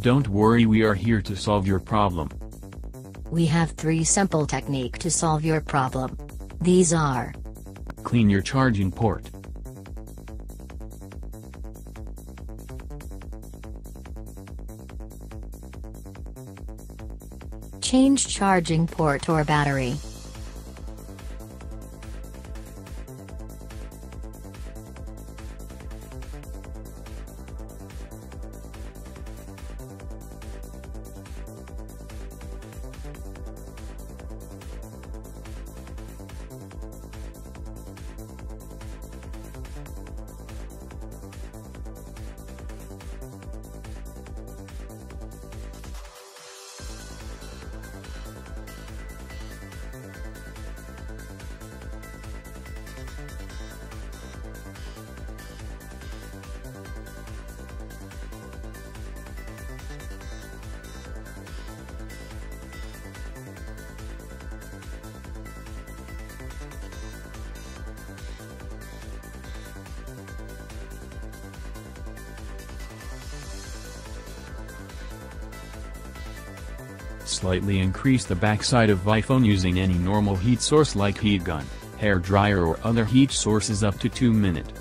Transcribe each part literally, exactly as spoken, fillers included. Don't worry, we are here to solve your problem. We have three simple techniques to solve your problem. These are: clean your charging port, change charging port or battery, slightly increase the backside of iPhone using any normal heat source like heat gun, hair dryer or other heat sources up to two minutes.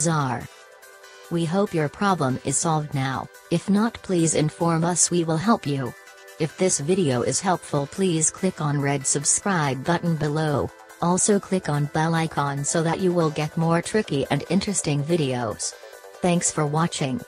Czar. We hope your problem is solved now. If not, please inform us, we will help you. If this video is helpful, please click on red subscribe button below. Also click on bell icon so that you will get more tricky and interesting videos. Thanks for watching.